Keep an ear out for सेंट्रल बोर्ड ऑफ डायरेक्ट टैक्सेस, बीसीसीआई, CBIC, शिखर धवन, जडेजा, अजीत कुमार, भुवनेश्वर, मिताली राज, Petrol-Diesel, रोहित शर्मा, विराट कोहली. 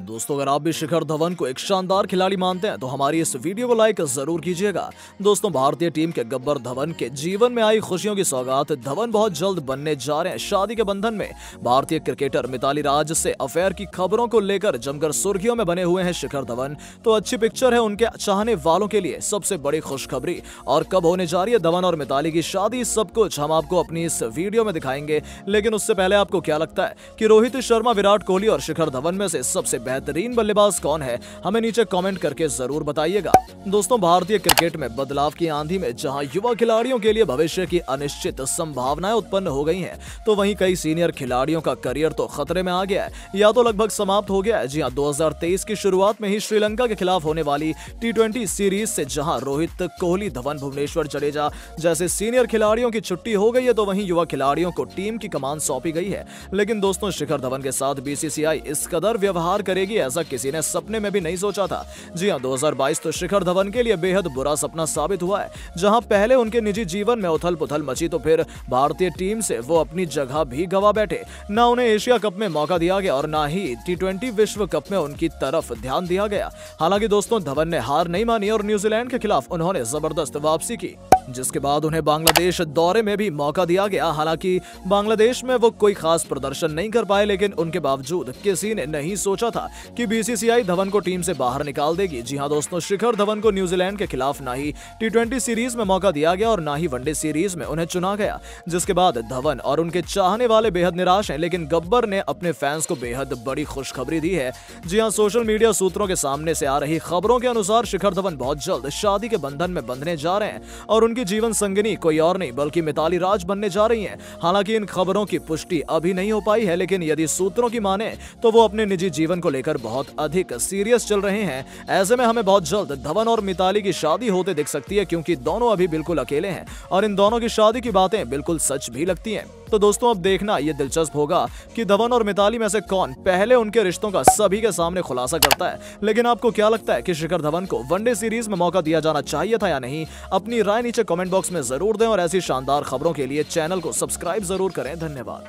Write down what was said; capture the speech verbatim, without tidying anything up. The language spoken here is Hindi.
दोस्तों, अगर आप भी शिखर धवन को एक शानदार खिलाड़ी मानते हैं तो हमारी इस वीडियो को लाइक जरूर कीजिएगा। दोस्तों, भारतीय टीम के गब्बर धवन के जीवन में आई खुशियों की सौगात, धवन बहुत जल्द बनने जा रहे हैं शादी के बंधन में। भारतीय क्रिकेटर मिताली राज से अफेयर की खबरों को लेकर जमकर सुर्खियों में बने हुए हैं शिखर धवन। तो अच्छी पिक्चर है उनके चाहने वालों के लिए सबसे बड़ी खुशखबरी। और कब होने जा रही है धवन और मिताली की शादी, सब कुछ हम आपको अपनी इस वीडियो में दिखाएंगे। लेकिन उससे पहले आपको क्या लगता है कि रोहित शर्मा, विराट कोहली और शिखर धवन में से सबसे बेहतरीन बल्लेबाज कौन है, हमें नीचे कमेंट करके जरूर बताइएगा। दोस्तों, भारतीय क्रिकेट में बदलाव की आंधी में जहां युवा खिलाड़ियों के लिए भविष्य की अनिश्चित संभावनाएं उत्पन्न हो गई हैं, तो वहीं कई सीनियर खिलाड़ियों का करियर तो खतरे में आ गया है या तो लगभग समाप्त हो गया है। जी हां, दो हज़ार तेईस की शुरुआत में ही श्रीलंका के खिलाफ होने वाली टी ट्वेंटी सीरीज से जहां रोहित, कोहली, धवन, भुवनेश्वर, जडेजा जैसे सीनियर खिलाड़ियों की छुट्टी हो गई है, तो वहीं युवा खिलाड़ियों को टीम की कमान सौंपी गई है। लेकिन दोस्तों, शिखर धवन के साथ बीसीसीआई इस कदर व्यवहार करे ऐसा किसी ने सपने में भी नहीं सोचा था। जी हां, दो हज़ार बाईस तो शिखर धवन के लिए बेहद बुरा सपना साबित हुआ है। जहां पहले उनके निजी जीवन में उथल-पुथल मची, तो फिर भारतीय टीम से वो अपनी जगह भी गवा बैठे। ना उन्हें एशिया कप में मौका दिया गया और ना ही टी ट्वेंटी विश्व कप में उनकी तरफ ध्यान दिया गया। हालांकि दोस्तों, धवन ने हार नहीं मानी और न्यूजीलैंड के खिलाफ उन्होंने जबरदस्त वापसी की, जिसके बाद उन्हें बांग्लादेश दौरे में भी मौका दिया गया। हालांकि बांग्लादेश में वो कोई खास प्रदर्शन नहीं कर पाए, लेकिन उनके बावजूद किसी ने नहीं सोचा था कि बीसीसीआई धवन को टीम से बाहर निकाल देगी। जी हां दोस्तों, शिखर धवन को न्यूजीलैंड के खिलाफ ना ही टी ट्वेंटी सीरीज में मौका दिया गया और ना ही वनडे सीरीज में उन्हें चुना गया, जिसके बाद धवन और उनके चाहने वाले बेहद निराश हैं। लेकिन गब्बर ने अपने फैंस को बेहद बड़ी खुशखबरी दी है। जी हां, सोशल मीडिया सूत्रों के सामने से आ रही खबरों के अनुसार शिखर धवन बहुत जल्द शादी के बंधन में बंधने जा रहे हैं और उनकी जीवन संगिनी कोई और नहीं बल्कि मिताली राज बनने जा रही हैं। हालांकि इन खबरों की पुष्टि अभी नहीं हो पाई है, लेकिन यदि सूत्रों की माने तो वो अपने निजी जीवन को लेकर बहुत अधिक सीरियस चल रहे हैं। ऐसे में हमें बहुत जल्द धवन और मिताली की शादी होते दिख सकती है, क्योंकि दोनों अभी बिल्कुल अकेले हैं और इन दोनों की शादी की बातें बिल्कुल सच भी लगती हैं। तो दोस्तों, अब देखना यह दिलचस्प होगा कि धवन और मिताली में से कौन पहले उनके रिश्तों का सभी के सामने खुलासा करता है। लेकिन आपको क्या लगता है कि शिखर धवन को वनडे सीरीज में मौका दिया जाना चाहिए था या नहीं? अपनी राय नीचे कमेंट बॉक्स में जरूर दें और ऐसी शानदार खबरों के लिए चैनल को सब्सक्राइब जरूर करें। धन्यवाद।